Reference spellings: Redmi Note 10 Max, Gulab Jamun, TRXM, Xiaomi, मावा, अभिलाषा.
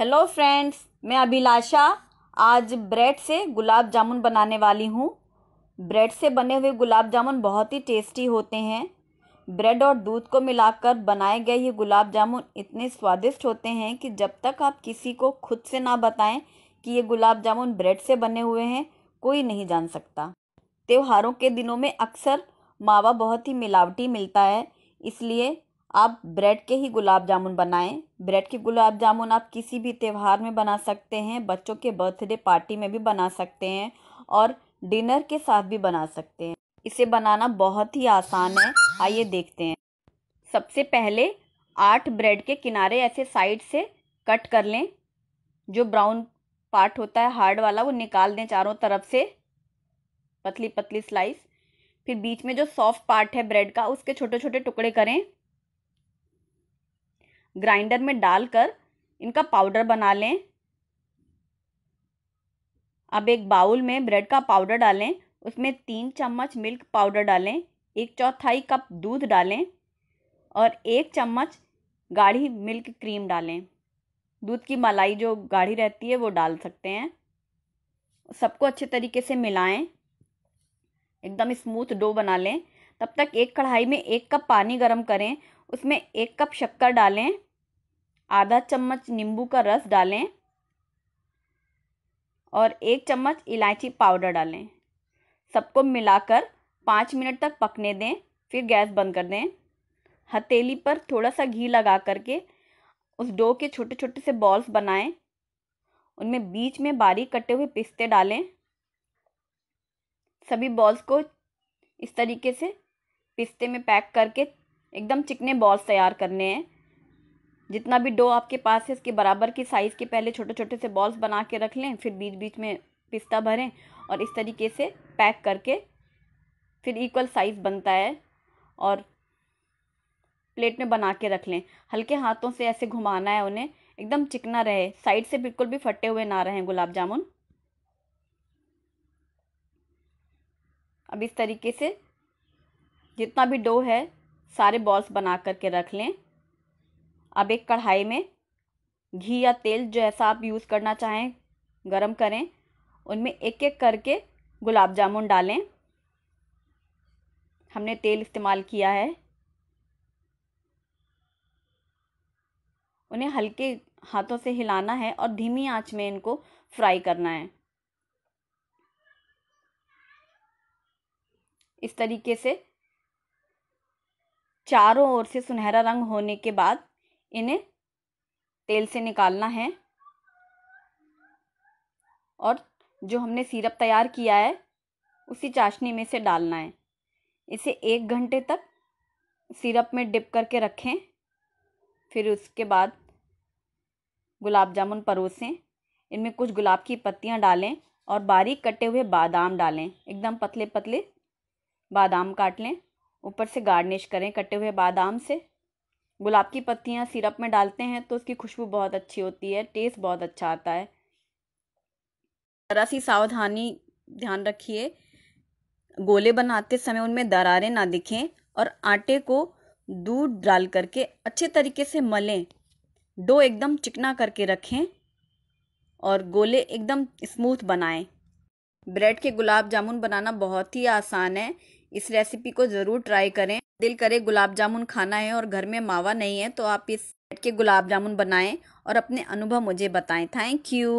Hello friends, मैं अभिलाषा आज bread से गुलाब जामुन बनाने वाली हूँ। ब्रेड से बने हुए गुलाब जामुन बहुत ही टेस्टी होते हैं। ब्रेड और दूध को मिलाकर बनाए गए ये गुलाब जामुन इतने स्वादिष्ट होते हैं कि जब तक आप किसी को खुद से ना बताएं कि ये गुलाब जामुन ब्रेड से बने हुए हैं, कोई नहीं जान सकता। त्योहारों के दिनों में अक्सर मावा बहुत ही मिलावटी मिलता है, इसलिए आप ब्रेड के ही गुलाब जामुन बनाएं। ब्रेड के गुलाब जामुन आप किसी भी त्यौहार में बना सकते हैं, बच्चों के बर्थडे पार्टी में भी बना सकते हैं और डिनर के साथ भी बना सकते हैं। इसे बनाना बहुत ही आसान है, आइए देखते हैं। सबसे पहले 8 ब्रेड के किनारे ऐसे साइड से कट कर लें। जो ब्राउन पार्ट होता है हार्ड वाला, वो निकाल दें चारों तरफ से, पतली पतली स्लाइस। फिर बीच में जो सॉफ्ट पार्ट है ब्रेड का, उसके छोटे छोटे टुकड़े करें। ग्राइंडर में डालकर इनका पाउडर बना लें। अब एक बाउल में ब्रेड का पाउडर डालें, उसमें 3 चम्मच मिल्क पाउडर डालें, 1/4 कप दूध डालें और 1 चम्मच गाढ़ी मिल्क क्रीम डालें। दूध की मलाई जो गाढ़ी रहती है वो डाल सकते हैं। सबको अच्छे तरीके से मिलाएं, एकदम स्मूथ डो बना लें। तब तक एक कढ़ाई में 1 कप पानी गर्म करें, उसमें 1 कप शक्कर डालें, आधा चम्मच नींबू का रस डालें और 1 चम्मच इलायची पाउडर डालें। सबको मिलाकर 5 मिनट तक पकने दें, फिर गैस बंद कर दें। हथेली पर थोड़ा सा घी लगा करके उस डो के छोटे छोटे से बॉल्स बनाएं, उनमें बीच में बारीक कटे हुए पिस्ते डालें। सभी बॉल्स को इस तरीके से पिस्ते में पैक करके एकदम चिकने बॉल्स तैयार करने हैं। जितना भी डो आपके पास है इसके बराबर की साइज़ के पहले छोटे छोटे से बॉल्स बना के रख लें, फिर बीच बीच में पिस्ता भरें और इस तरीके से पैक करके फिर इक्वल साइज़ बनता है और प्लेट में बना के रख लें। हल्के हाथों से ऐसे घुमाना है उन्हें, एकदम चिकना रहे, साइड से बिल्कुल भी फटे हुए ना रहें गुलाब जामुन। अब इस तरीके से जितना भी डो है सारे बॉल्स बना करके रख लें। अब एक कढ़ाई में घी या तेल जैसा आप यूज़ करना चाहें गरम करें, उनमें एक एक करके गुलाब जामुन डालें। हमने तेल इस्तेमाल किया है। उन्हें हल्के हाथों से हिलाना है और धीमी आंच में इनको फ्राई करना है। इस तरीके से चारों ओर से सुनहरा रंग होने के बाद इन्हें तेल से निकालना है और जो हमने सिरप तैयार किया है उसी चाशनी में से डालना है। इसे 1 घंटे तक सिरप में डिप करके रखें, फिर उसके बाद गुलाब जामुन परोसें। इनमें कुछ गुलाब की पत्तियां डालें और बारीक कटे हुए बादाम डालें, एकदम पतले पतले बादाम काट लें। ऊपर से गार्निश करें कटे हुए बादाम से। गुलाब की पत्तियां सिरप में डालते हैं तो उसकी खुशबू बहुत अच्छी होती है, टेस्ट बहुत अच्छा आता है। ज़रा सी सावधानी ध्यान रखिए, गोले बनाते समय उनमें दरारें ना दिखें और आटे को दूध डाल करके अच्छे तरीके से मलें। डो एकदम चिकना करके रखें और गोले एकदम स्मूथ बनाएं। ब्रेड के गुलाब जामुन बनाना बहुत ही आसान है। इस रेसिपी को ज़रूर ट्राई करें। दिल करे गुलाब जामुन खाना है और घर में मावा नहीं है तो आप इस ब्रेड के गुलाब जामुन बनाएं और अपने अनुभव मुझे बताएं। Thank you.